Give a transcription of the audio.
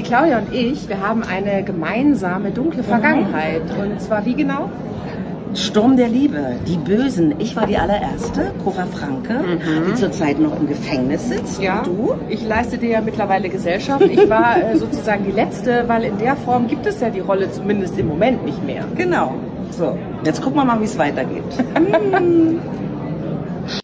Die Claudia und ich, wir haben eine gemeinsame dunkle Vergangenheit. Und zwar wie genau? Sturm der Liebe, die Bösen. Ich war die allererste, Cora Franke, die zurzeit noch im Gefängnis sitzt. Ja, und du? Ich leiste dir ja mittlerweile Gesellschaft. Ich war sozusagen die Letzte, weil in der Form gibt es ja die Rolle zumindest im Moment nicht mehr. Genau. So, jetzt gucken wir mal, wie es weitergeht.